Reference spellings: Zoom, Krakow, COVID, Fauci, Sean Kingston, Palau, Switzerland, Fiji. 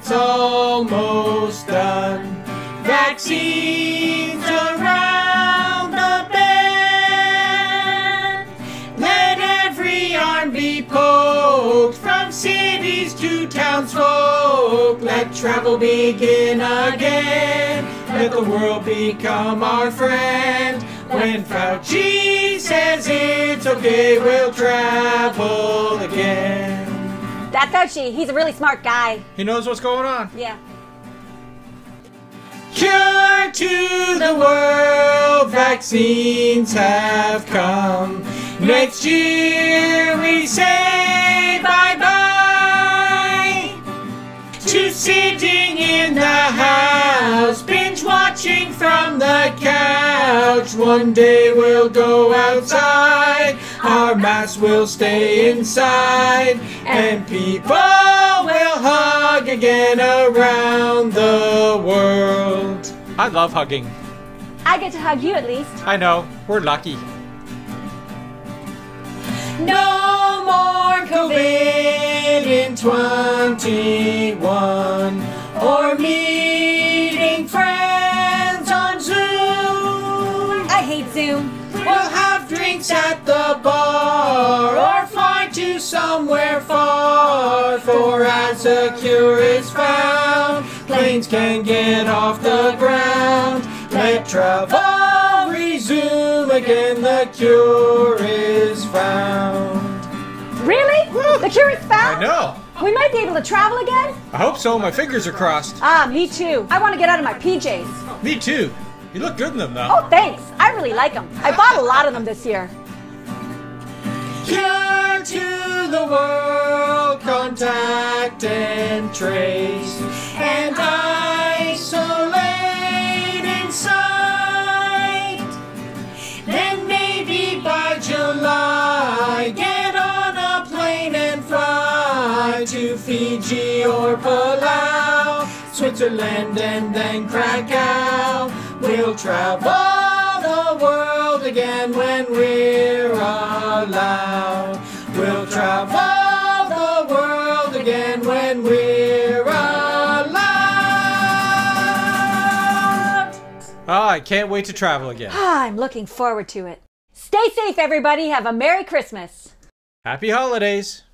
it's almost done. Vaccines around the bend. Let every arm be poked, from cities to townsfolk. Let travel begin again. Let the world become our friend. When Fauci says it's okay, we'll travel again. That Fauci, he's a really smart guy. He knows what's going on. Yeah. Cure to the world, vaccines have come. Next year we say bye-bye to sitting in the house, binge watching from the couch. One day we'll go outside, our masks will stay inside, and people will hug again around the world. I love hugging. I get to hug you at least. I know, we're lucky. No more COVID in 21, or meeting friends on Zoom. I hate Zoom. We'll have drinks at the bar, or fly to somewhere far, for as a cure is found, planes can get off the ground. Let travel resume again, the cure is found. Really? Woo. The cure is found? I know. We might be able to travel again? I hope so, my fingers are crossed. Ah, me too. I want to get out of my PJs. Me too. You look good in them, though. Oh, thanks. I really like them. I bought a lot of them this year. Cure to the world, contact and trace, and isolate inside. Then maybe by July, get on a plane and fly to Fiji or Palau, Switzerland, and then Krakow. We'll travel the world again when we're allowed. We'll travel the world again when we're allowed. Oh, I can't wait to travel again. I'm looking forward to it. Stay safe, everybody. Have a Merry Christmas. Happy holidays.